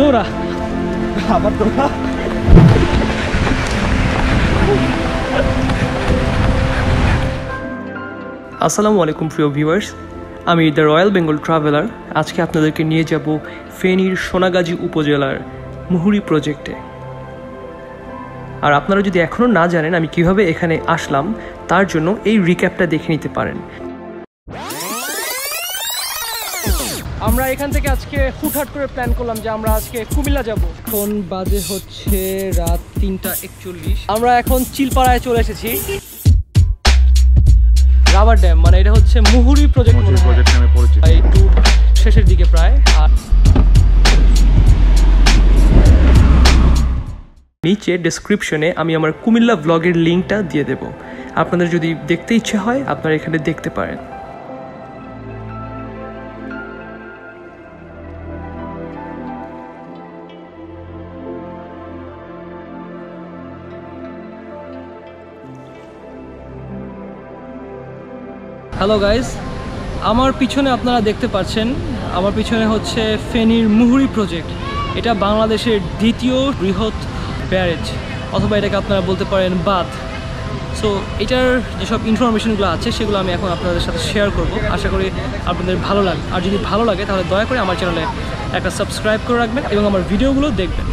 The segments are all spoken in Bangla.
দৌড়া আবার দৌড়া আসসালামু আলাইকুম প্রিয় ভিউয়ার্স আমি দ্য রয়্যাল বেঙ্গল ট্রাভেলার আজকে আপনাদেরকে নিয়ে যাব ফেনীর সোনাগাজী উপজেলার মুহুরী প্রজেক্টে আর আপনারা যদি এখনো না জানেন আমি কিভাবে এখানে আসলাম তার জন্য এই রিক্যাপটা দেখে নিতে পারেন আমরা এখান থেকে আজকে হুটহাট করে প্ল্যান করলাম যে আমরা আজকে কুমিল্লা যাব এখন বাজে হচ্ছে রাত ৩টা ৪১ আমরা এখন চিলপাড়ায় চলে এসেছি রাবার ড্যাম মানে এটা হচ্ছে মুহুরী প্রজেক্ট নামে পরিচিত এই ট্যুর শেষের দিকে প্রায় আর नीचे डिस्क्रिप्शने आमी कुमिल्ला ब्लॉगर लिंकटा दिए देव आपनादेर जोदि देखते इच्छा हय आपनारा एखाने देखते पारेन हेलो गाइज आमार पिछने आपनारा देखते पाच्छेन आमार पिछने होच्छे फेनीर मुहुरी प्रोजेक्ट एटा बांग्लादेशेर द्वितीय बृहत् ব্যারেজ অথবা এটাকে আপনারা বলতে পারেন বাঁধ সো এটার যেসব ইনফরমেশনগুলো আছে সেগুলো আমি এখন আপনাদের সাথে শেয়ার করব আশা করি আপনাদের ভালো লাগে আর যদি ভালো লাগে তাহলে দয়া করে আমার চ্যানেলে একটা সাবস্ক্রাইব করে রাখবেন এবং আমার ভিডিওগুলো দেখবেন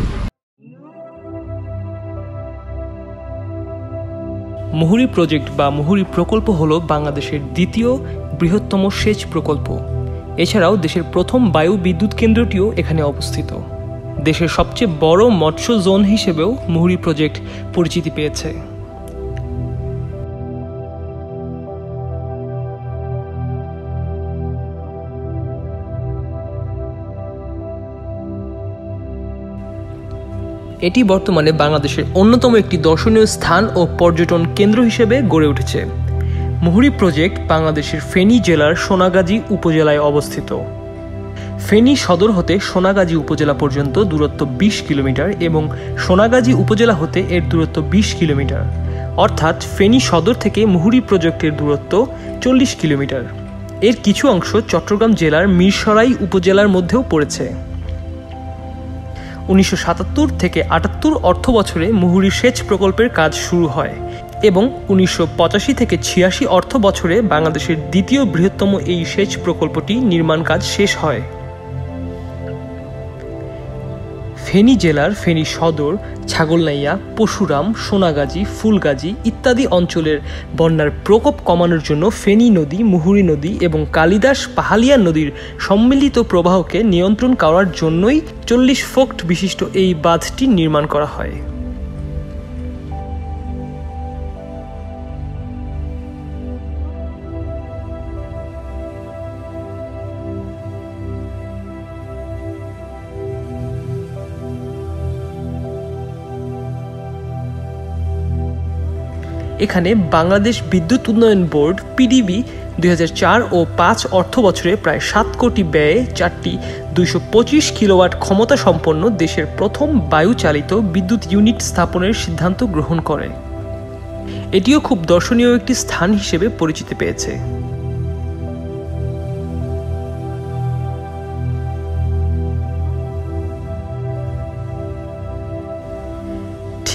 মুহুরী প্রজেক্ট বা মুহুরী প্রকল্প হলো বাংলাদেশের দ্বিতীয় বৃহত্তম সেচ প্রকল্প এছাড়াও দেশের প্রথম বায়ু বিদ্যুৎ কেন্দ্রটিও এখানে অবস্থিত देशेर सबचेये बड़ो मत्स्य जोन हिसेबेও मुहुरी प्रोजेक्ट परिचिति पेয়েছে এটি বর্তমানে বাংলাদেশের অন্যতম একটি দর্শনীয় স্থান ও পর্যটন কেন্দ্র হিসেবে গড়ে উঠেছে মুহুরী প্রজেক্ট বাংলাদেশের ফেনী জেলার সোনাগাজী উপজেলায় অবস্থিত ফেনী সদর হতে সোনাগাজী উপজেলা পর্যন্ত দূরত্ব ২০ কিলোমিটার এবং সোনাগাজী উপজেলা হতে এর দূরত্ব ২০ কিলোমিটার অর্থাৎ ফেনী সদর থেকে মুহুরী প্রজেক্টের দূরত্ব ৪০ কিলোমিটার এর কিছু অংশ চট্টগ্রাম জেলার মিরসরাই উপজেলার মধ্যেও পড়েছে ১৯৭৭ থেকে ৭৮ অর্থবছরে মুহুরী সেচ প্রকল্পের কাজ শুরু হয় এবং ১৯৮৫ থেকে ৮৬ অর্থবছরে বাংলাদেশের দ্বিতীয় বৃহত্তম এই সেচ প্রকল্পটি নির্মাণ কাজ শেষ হয় ফেনী জেলার ফেনী সদর ছাগলনাইয়া পশুরাম সোনাগাজী ফুলগাজী ইত্যাদি অঞ্চলের বন্যার প্রকোপ কমানোর জন্য ফেনী নদী মুহুরী নদী এবং কালিদাস পাহালিয়া নদীর সম্মিলিত প্রবাহকে নিয়ন্ত্রণ করার জন্যই ৪০ ফুট বিশিষ্ট এই বাঁধটি নির্মাণ করা হয় এখানে বাংলাদেশ বিদ্যুৎ উন্নয়ন বোর্ড পিডিবি ২০০৪ ও ৫ অর্থবছরে প্রায় ৭ কোটি ব্যয়ে ৪টি ২২৫ কিলোওয়াট ক্ষমতা সম্পন্ন দেশের প্রথম বায়ুচালিত বিদ্যুৎ ইউনিট স্থাপনের সিদ্ধান্ত গ্রহণ করে এটিও খুব দর্শনীয় একটি স্থান হিসেবে পরিচিতি পেয়েছে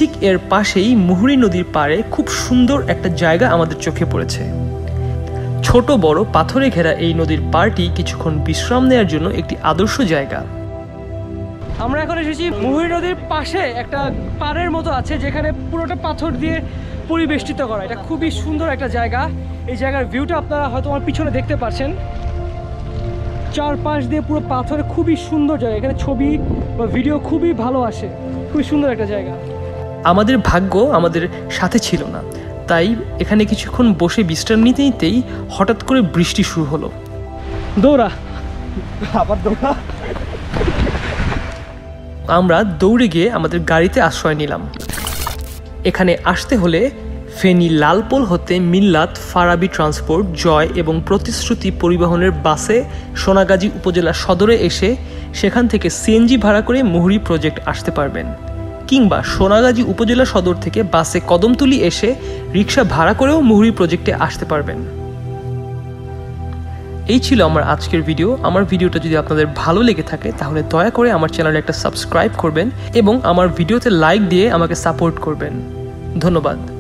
ঠিক এর পাশেই মুহুরী নদীর পাড়ে খুব সুন্দর একটা জায়গা আমাদের চোখে পড়েছে ছোট বড় পাথরে ঘেরা এই নদীর পাড়টি কিছুক্ষণ বিশ্রাম নেওয়ার জন্য একটি আদর্শ জায়গা আমরা এখন এসেছি মুহুরী নদীর পাশে একটা পাড়ের মতো আছে যেখানে পুরোটা পাথর দিয়ে পরিবেষ্টিত করা এটা খুবই সুন্দর একটা জায়গা এই জায়গার ভিউটা আপনারা হয়তো আমার পিছনে দেখতে পাচ্ছেন চারপাশ দিয়ে পুরো পাথরে খুবই সুন্দর জায়গা এখানে ছবি বা ভিডিও খুবই ভালো আসে খুবই সুন্দর একটা জায়গা আমাদের ভাগ্য আমাদের সাথে ছিল না তাই এখানে কিছুক্ষণ বসে বিশ্রাম নিতে নিতেই হঠাৎ করে বৃষ্টি শুরু হলো দৌড়া আবার দৌড়া আমরা দৌড়ে গিয়ে আমাদের গাড়িতে আশ্রয় নিলাম এখানে আসতে হলে ফেনী লালপোল হতে মিল্লাত ফারাবি ট্রান্সপোর্ট জয় এবং প্রতিশ্রুতি পরিবহনের বাসে সোনাগাজী উপজেলা সদরে এসে সেখান থেকে সিএনজি ভাড়া করে মুহুরী প্রজেক্ট আসতে পারবেন কিংবা সোনাগাজী উপজেলা সদর থেকে বাসে কদমতুলি এসে রিক্সা ভাড়া করেও মুহুরী প্রজেক্টে আসতে পারবেন এই ছিল আমার আজকের ভিডিও। আমার ভিডিওটা যদি আপনাদের ভালো লেগে থাকে তাহলে দয়া করে আমার চ্যানেলে একটা সাবস্ক্রাইব করবেন এবং আমার ভিডিওতে লাইক দিয়ে আমাকে সাপোর্ট করবেন। ধন্যবাদ।